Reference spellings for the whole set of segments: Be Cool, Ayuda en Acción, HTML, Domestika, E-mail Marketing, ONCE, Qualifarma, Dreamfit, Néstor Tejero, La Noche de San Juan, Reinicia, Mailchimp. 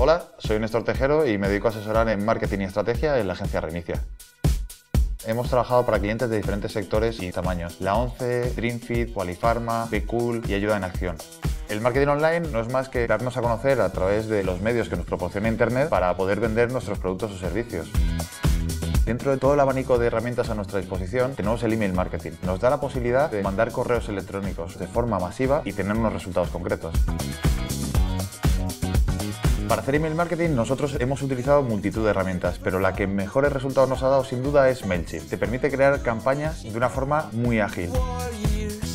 Hola, soy Néstor Tejero y me dedico a asesorar en marketing y estrategia en la agencia Reinicia. Hemos trabajado para clientes de diferentes sectores y tamaños. La ONCE, Dreamfit, Qualifarma, Be Cool y Ayuda en Acción. El marketing online no es más que darnos a conocer a través de los medios que nos proporciona Internet para poder vender nuestros productos o servicios. Dentro de todo el abanico de herramientas a nuestra disposición tenemos el email marketing. Nos da la posibilidad de mandar correos electrónicos de forma masiva y tener unos resultados concretos. Para hacer email marketing nosotros hemos utilizado multitud de herramientas, pero la que mejores resultados nos ha dado sin duda es Mailchimp. Te permite crear campañas de una forma muy ágil.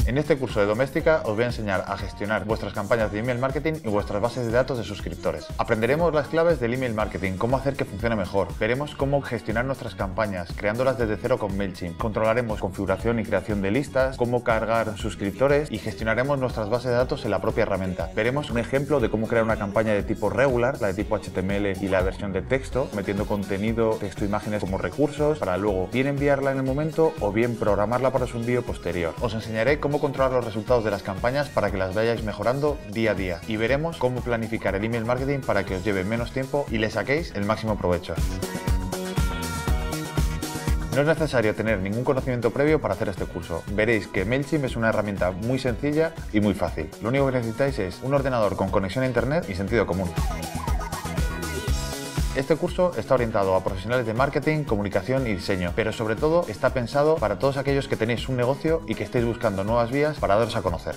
En este curso de Domestika os voy a enseñar a gestionar vuestras campañas de email marketing y vuestras bases de datos de suscriptores. Aprenderemos las claves del email marketing, cómo hacer que funcione mejor. Veremos cómo gestionar nuestras campañas, creándolas desde cero con Mailchimp. Controlaremos configuración y creación de listas, cómo cargar suscriptores y gestionaremos nuestras bases de datos en la propia herramienta. Veremos un ejemplo de cómo crear una campaña de tipo regular, la de tipo HTML y la versión de texto, metiendo contenido, texto, imágenes como recursos, para luego bien enviarla en el momento o bien programarla para su envío posterior. Os enseñaré cómo controlar los resultados de las campañas para que las vayáis mejorando día a día y veremos cómo planificar el email marketing para que os lleve menos tiempo y le saquéis el máximo provecho. No es necesario tener ningún conocimiento previo para hacer este curso. Veréis que Mailchimp es una herramienta muy sencilla y muy fácil. Lo único que necesitáis es un ordenador con conexión a Internet y sentido común. Este curso está orientado a profesionales de marketing, comunicación y diseño, pero sobre todo está pensado para todos aquellos que tenéis un negocio y que estéis buscando nuevas vías para daros a conocer.